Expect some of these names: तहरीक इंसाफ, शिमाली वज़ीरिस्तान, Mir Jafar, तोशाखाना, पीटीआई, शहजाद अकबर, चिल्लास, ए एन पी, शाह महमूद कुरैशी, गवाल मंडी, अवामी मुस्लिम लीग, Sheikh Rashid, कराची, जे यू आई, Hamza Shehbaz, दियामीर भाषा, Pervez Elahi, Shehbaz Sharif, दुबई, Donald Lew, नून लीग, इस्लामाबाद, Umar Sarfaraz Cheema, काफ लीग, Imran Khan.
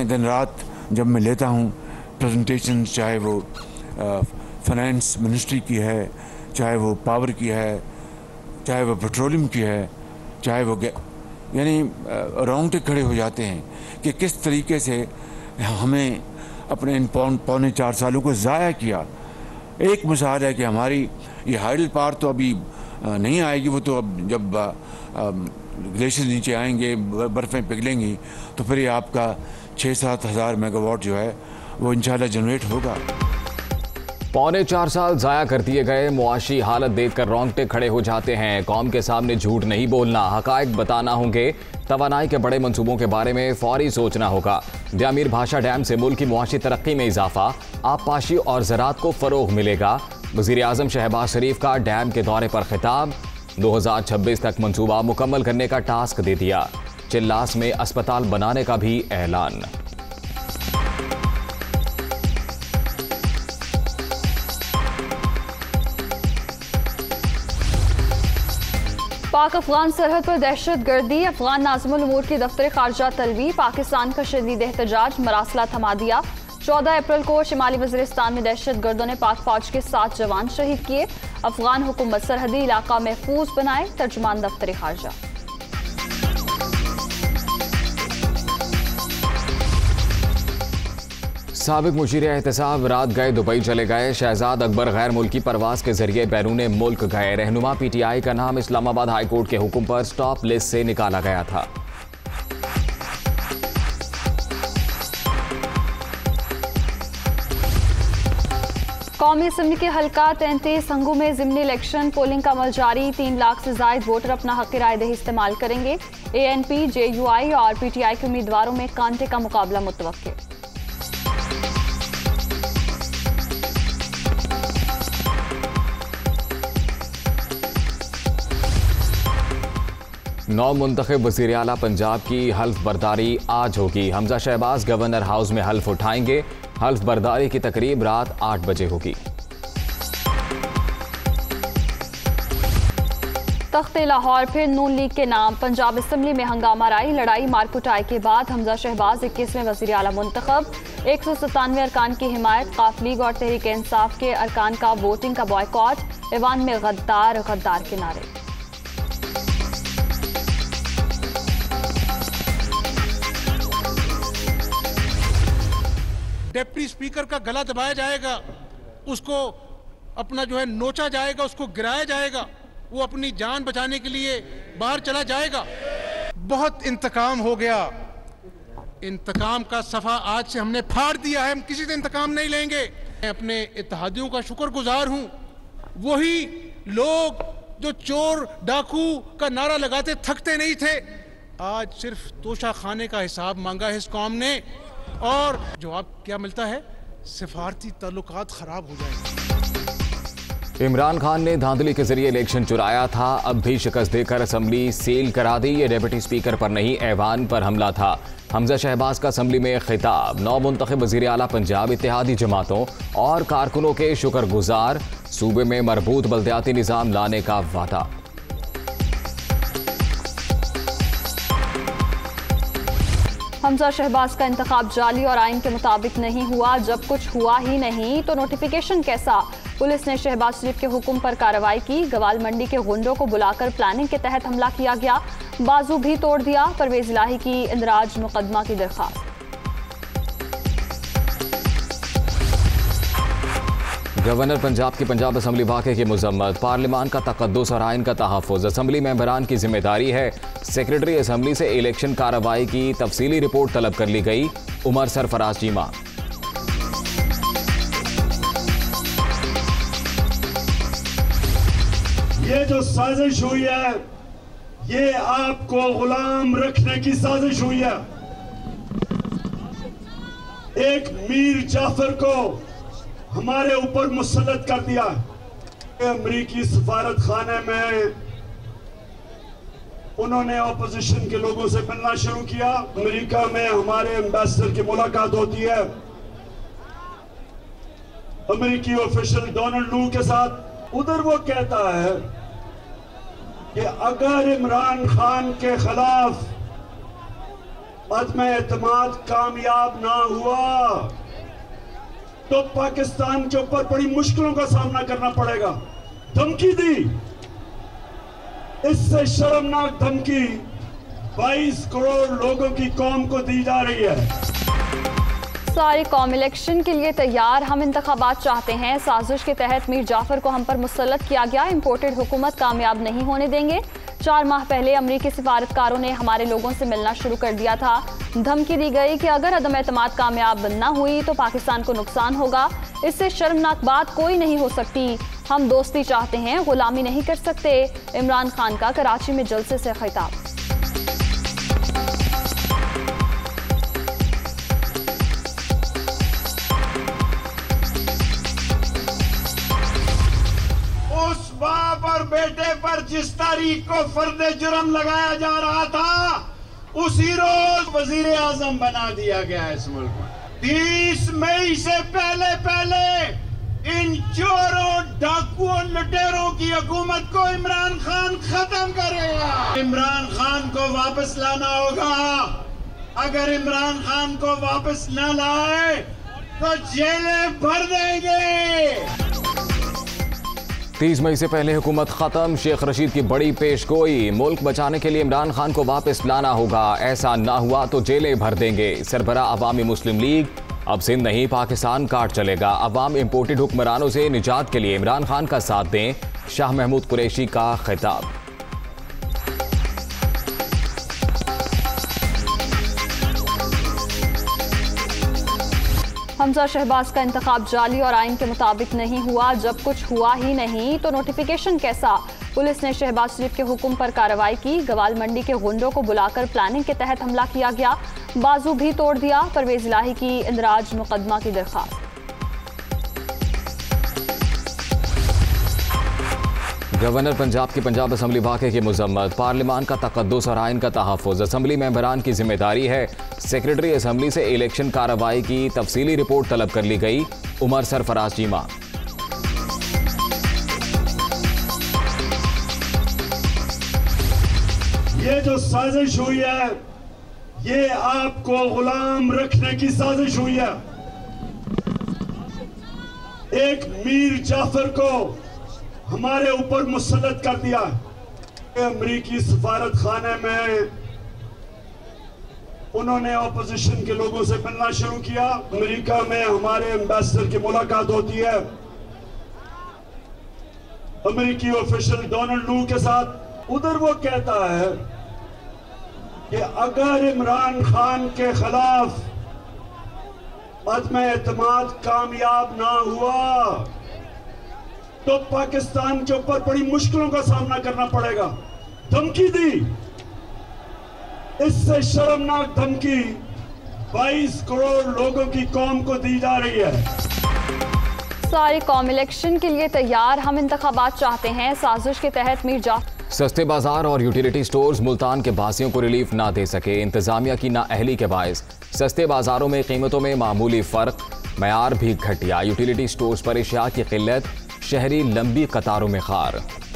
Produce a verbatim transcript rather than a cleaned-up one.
मैं दिन रात जब मैं लेता हूँ प्रेजेंटेशन, चाहे वो फाइनेंस मिनिस्ट्री की है, चाहे वो पावर की है, चाहे वो पेट्रोलियम की है, चाहे वो यानी रोंगटे खड़े हो जाते हैं कि किस तरीके से हमें अपने इन पौने चार सालों को ज़ाया किया। एक मिसाल है कि हमारी ये हाइडल पार तो अभी नहीं आएगी, वो तो अब जब ग्लेशियर नीचे आएंगे, बर्फ़ें पिघलेंगी, तो फिर ये आपका छः सात हज़ार मेगावाट जो है वो इंशाल्लाह जनरेट होगा। पौने चार साल ज़ाया कर दिए गए, मुआशी हालत देखकर रोंगटे खड़े हो जाते हैं। कौम के सामने झूठ नहीं बोलना, हकायक बताना होंगे। तवानाई के बड़े मंसूबों के बारे में फौरी सोचना होगा। दियामीर भाषा डैम से मुल्क की मुआशी तरक्की में इजाफा, आबपाशी और ज़रात को फ़रोग मिलेगा। वज़ीर आज़म शहबाज शरीफ का डैम के दौरे पर खिताब, दो हज़ार छब्बीस तक मनसूबा मुकम्मल करने का टास्क दे दिया। चिल्लास में अस्पताल बनाने का भी ऐलान। पाक अफगान सरहद पर दहशत गर्दी, अफगान नाज़िमुल उमूर की दफ्तर खारजा तलबी, पाकिस्तान का शदीद एहतजाज, मरासला थमा दिया। चौदह अप्रैल को शिमाली वज़ीरिस्तान में दहशत गर्दों ने पाक फौज के सात जवान शहीद किए। अफगान हुकूमत सरहदी इलाका महफूज बनाए, तर्जुमान दफ्तर खारजा। साबिक मुशीर एहतसाब रात गए दुबई चले गए। शहजाद अकबर गैर मुल्की परवाज के जरिए बैरून मुल्क गए। रहनुमा पीटीआई का नाम इस्लामाबाद हाईकोर्ट के हुक्म पर स्टॉप लिस्ट से निकाला गया था। कौमी असम्बली के हल्का तैंतीस संगू में जिमनी इलेक्शन, पोलिंग का अमल जारी। तीन लाख से जायद वोटर अपना हक़ रायदही इस्तेमाल करेंगे। ए एन पी, जे यू आई और पी टी आई के उम्मीदवारों में कांटे का मुकाबला मुतवक्के। नौ मुंतखब वज़ीर आला पंजाब की हल्फ बर्दारी आज होगी। हमजा शहबाज गवर्नर हाउस में हल्फ उठाएंगे। हल्फ बर्दारी की तकरीब रात आठ बजे होगी। तख्ते लाहौर फिर नून लीग के नाम, पंजाब असम्बली में हंगामा राय, लड़ाई मारकुटाई के बाद हमजा शहबाज इक्कीसवें वज़ीर आला मुंतखब। एक सौ सतानवे अरकान की हिमायत, काफ लीग और तहरीक इंसाफ के अरकान का वोटिंग का बॉयकॉट, ईवान में गद्दार गद्दार के नारे। डिप्टी स्पीकर का गला दबाया जाएगा, उसको अपना जो है नोचा जाएगा, उसको गिराया जाएगा, वो अपनी जान बचाने के लिए बाहर चला जाएगा। बहुत इंतकाम हो गया, इंतकाम का सफ़ा आज से हमने फाड़ दिया है। हम किसी से इंतकाम नहीं लेंगे। मैं अपने इत्तेहादियों का शुक्रगुजार हूँ। वही लोग जो चोर डाकू का नारा लगाते थकते नहीं थे, आज सिर्फ तोशाखाने का हिसाब मांगा है इस कौम ने, और जवाब क्या मिलता है, सिफारती ताल्लुकात खराब हो जाएंगे। इमरान खान ने धांधली के जरिए इलेक्शन चुराया था, अब भी शिकस्त देकर असम्बली सील करा दी। ये डिप्टी स्पीकर पर नहीं, ऐवान पर हमला था। हमजा शहबाज का असम्बली में खिताब, नौ मुंतखब वज़ीर आला पंजाब इत्तेहादी जमातों और कारकुनों के शुक्रगुजार। सूबे में मरबूत बलदियाती निज़ाम लाने का वादा। हमजा शहबाज का इंतखाब जाली और आइन के मुताबिक नहीं हुआ। जब कुछ हुआ ही नहीं तो नोटिफिकेशन कैसा? पुलिस ने शहबाज शरीफ के हुक्म पर कार्रवाई की। गवाल मंडी के गुंडों को बुलाकर प्लानिंग के तहत हमला किया गया, बाजू भी तोड़ दिया। परवेज इलाही की इंदराज मुकदमा की दरख्वास्त। गवर्नर पंजाब की पंजाब असम्बली वाक़े की मजम्मत, पार्लिमान का तकद्दुस और आइन का तहफ़्फ़ुज़ असम्बली मेंबरान की जिम्मेदारी है। सेक्रेटरी असम्बली से इलेक्शन कार्रवाई की तफसीली रिपोर्ट तलब कर ली गई। उमर सरफराज चीमा। ये जो साजिश हुई है, ये आपको गुलाम रखने की साजिश हुई है। एक मीर जाफर को हमारे ऊपर मुसलत कर दिया। अमरीकी सफारत खाने में उन्होंने ऑपोजिशन के लोगों से मिलना शुरू किया। अमेरिका में हमारे एम्बेसडर की मुलाकात होती है अमेरिकी ऑफिशियल डोनाल्ड लू के साथ। उधर वो कहता है कि अगर इमरान खान के खिलाफ अज़्म एतमाद कामयाब ना हुआ तो पाकिस्तान के ऊपर बड़ी मुश्किलों का सामना करना पड़ेगा। धमकी दी, इससे शर्मनाक धमकी बाईस करोड़ लोगों की कौम को दी जा रही है। सारी कौम इलेक्शन के लिए तैयार, हम इंतखाबात चाहते हैं। साजिश के तहत मीर जाफर को हम पर मुसल्लत किया गया। इम्पोर्टेड हुकूमत कामयाब नहीं होने देंगे। चार माह पहले अमरीकी सिफारतकारों ने हमारे लोगों से मिलना शुरू कर दिया था। धमकी दी गई कि अगर अदम एतमाद कामयाब न हुई तो पाकिस्तान को नुकसान होगा। इससे शर्मनाक बात कोई नहीं हो सकती। हम दोस्ती चाहते हैं, गुलामी नहीं कर सकते। इमरान खान का कराची में जलसे से खिताब। बेटे पर जिस तारीख को फर्द जुर्म लगाया जा रहा था उसी रोज वजीर आजम बना दिया गया इस मुल्क में। तीस मई से पहले पहले इन चोरों, डाकुओं, लुटेरों की हुकूमत को इमरान खान खत्म करेगा। इमरान खान को वापस लाना होगा। अगर इमरान खान को वापस न लाए तो जेलें भर देंगे। तीस मई से पहले हुकूमत खत्म, शेख रशीद की बड़ी पेशगोई। मुल्क बचाने के लिए इमरान खान को वापस लाना होगा, ऐसा ना हुआ तो जेलें भर देंगे। सरबरा अवामी मुस्लिम लीग अब सिंध नहीं पाकिस्तान काट चलेगा। अवाम इम्पोर्टेड हुक्मरानों से निजात के लिए इमरान खान का साथ दें, शाह महमूद कुरैशी का खिताब। हमजा शहबाज का इंतखाब जाली और आइन के मुताबिक नहीं हुआ। जब कुछ हुआ ही नहीं तो नोटिफिकेशन कैसा? पुलिस ने शहबाज शरीफ के हुक्म पर कार्रवाई की। गवाल मंडी के गुंडों को बुलाकर प्लानिंग के तहत हमला किया गया, बाजू भी तोड़ दिया। परवेज इलाही की इंदराज मुकदमा की दरख्वास्त। गवर्नर पंजाब की पंजाब असम्बली वाक़े की मजम्मत। पार्लिमान का तकद्दुस और आइन का तहफ़्फ़ुज़ असम्बली मेंबरान की जिम्मेदारी है। सेक्रेटरी असम्बली से इलेक्शन कार्रवाई की तफसीली रिपोर्ट तलब कर ली गई। उमर सरफराज चीमा। ये जो साजिश हुई है, ये आपको गुलाम रखने की साजिश हुई है। एक मीर जाफर को हमारे ऊपर मुसल्लत कर दिया। अमरीकी सफारत खाने में उन्होंने ऑपोजिशन के लोगों से मिलना शुरू किया। अमेरिका में हमारे एम्बेसडर की मुलाकात होती है अमेरिकी ऑफिशियल डोनाल्ड लू के साथ। उधर वो कहता है कि अगर इमरान खान के खिलाफ अदम एतमाद कामयाब ना हुआ तो पाकिस्तान के ऊपर बड़ी मुश्किलों का सामना करना पड़ेगा। धमकी दी, इससे शर्मनाक धमकी बाईस करोड़ लोगों की कौम को दी जा रही है। सारी कौम इलेक्शन के लिए तैयार, हम इंतखाबात चाहते हैं। साजिश के तहत मीर जाफर। सस्ते बाजार और यूटिलिटी स्टोर्स मुल्तान के बासियों को रिलीफ ना दे सके। इंतजामिया की नाअहली के बायस सस्ते बाजारों में कीमतों में मामूली फर्क, मयार भी घटिया। यूटिलिटी स्टोर्स पर अशिया की किल्लत, शहरी लंबी कतारों में खार।